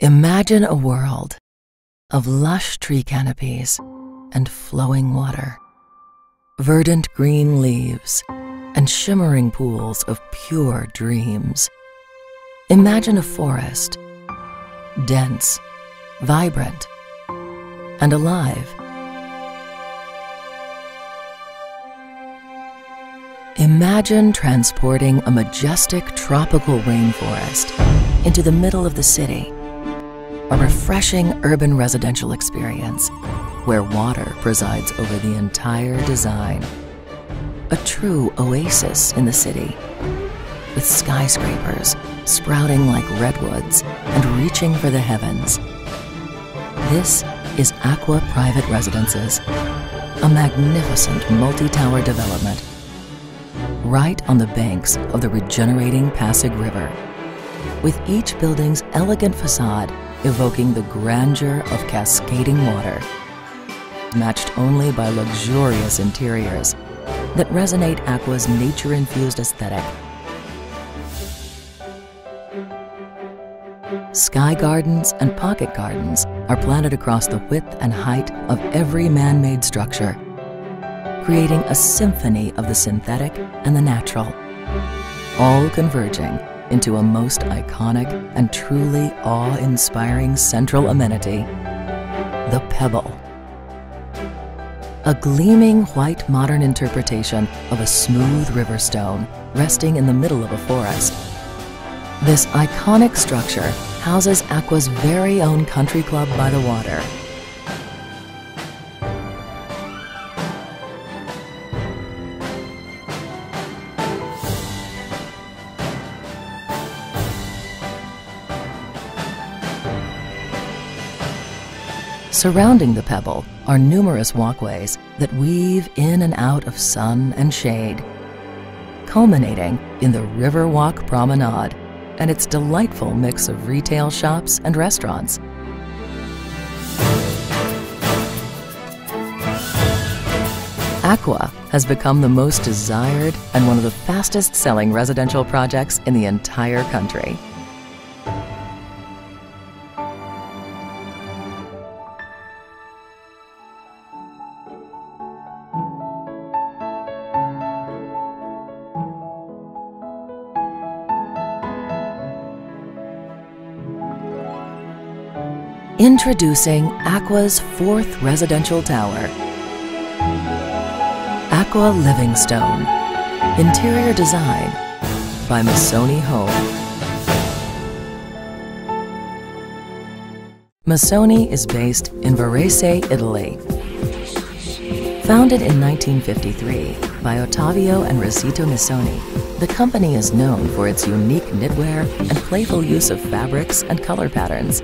Imagine a world of lush tree canopies and flowing water, verdant green leaves, and shimmering pools of pure dreams. Imagine a forest, dense, vibrant, and alive. Imagine transporting a majestic tropical rainforest into the middle of the city, a refreshing urban residential experience where water presides over the entire design. A true oasis in the city, with skyscrapers sprouting like redwoods and reaching for the heavens. This is Acqua Private Residences, a magnificent multi-tower development right on the banks of the regenerating Pasig River, with each building's elegant facade evoking the grandeur of cascading water, matched only by luxurious interiors that resonate Acqua's nature-infused aesthetic. Sky gardens and pocket gardens are planted across the width and height of every man-made structure, creating a symphony of the synthetic and the natural, all converging into a most iconic and truly awe-inspiring central amenity, the Pebble. A gleaming white modern interpretation of a smooth river stone resting in the middle of a forest. This iconic structure houses Acqua's very own country club by the water. Surrounding the Pebble are numerous walkways that weave in and out of sun and shade, culminating in the Riverwalk Promenade and its delightful mix of retail shops and restaurants. Acqua has become the most desired and one of the fastest-selling residential projects in the entire country. Introducing Acqua's fourth residential tower, Acqua Livingstone. Interior design by Missoni Home. Missoni is based in Varese, Italy. Founded in 1953 by Ottavio and Rosita Missoni, the company is known for its unique knitwear and playful use of fabrics and color patterns.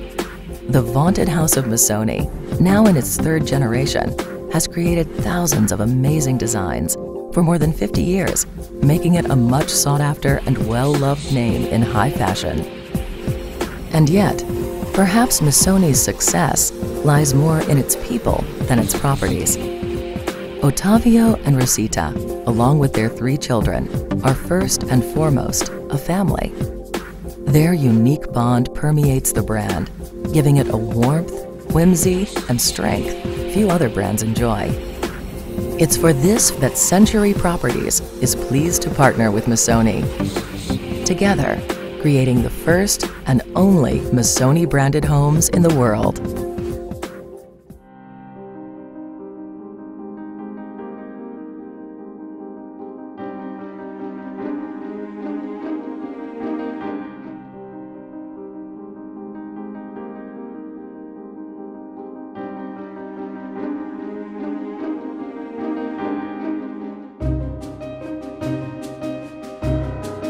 The vaunted House of Missoni, now in its third generation, has created thousands of amazing designs for more than 50 years, making it a much sought-after and well-loved name in high fashion. And yet, perhaps Missoni's success lies more in its people than its properties. Ottavio and Rosita, along with their three children, are first and foremost a family. Their unique bond permeates the brand, giving it a warmth, whimsy, and strength few other brands enjoy. It's for this that Century Properties is pleased to partner with Missoni, together creating the first and only Missoni-branded homes in the world.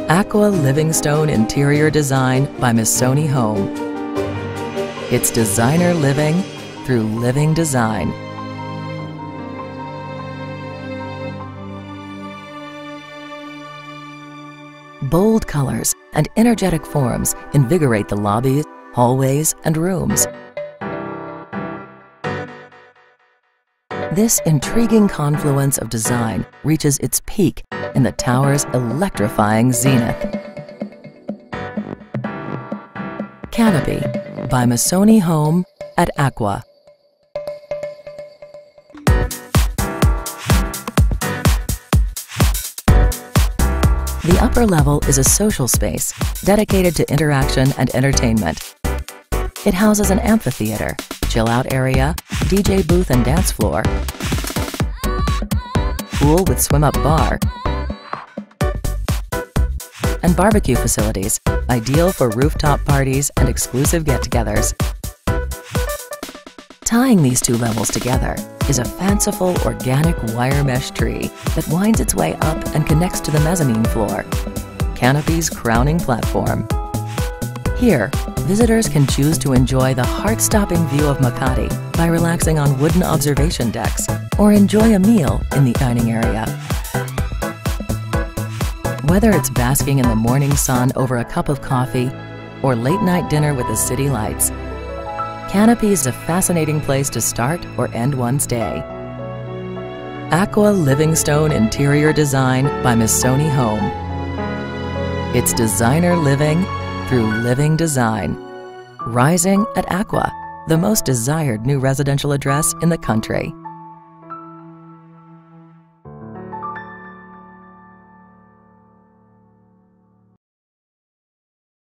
Acqua Livingstone interior design by Missoni Home. It's designer living through living design. Bold colors and energetic forms invigorate the lobbies, hallways, and rooms. This intriguing confluence of design reaches its peak in the tower's electrifying zenith. Canopy by Missoni Home at Acqua. The upper level is a social space dedicated to interaction and entertainment. It houses an amphitheater, chill-out area, DJ booth and dance floor, pool with swim-up bar, and barbecue facilities, ideal for rooftop parties and exclusive get-togethers. Tying these two levels together is a fanciful organic wire mesh tree that winds its way up and connects to the mezzanine floor, Canopy's crowning platform. Here, visitors can choose to enjoy the heart-stopping view of Makati by relaxing on wooden observation decks or enjoy a meal in the dining area. Whether it's basking in the morning sun over a cup of coffee or late-night dinner with the city lights, Canopy is a fascinating place to start or end one's day. Acqua Livingstone Interior Design by Missoni Home. It's designer living through living design. Rising at Acqua, the most desired new residential address in the country.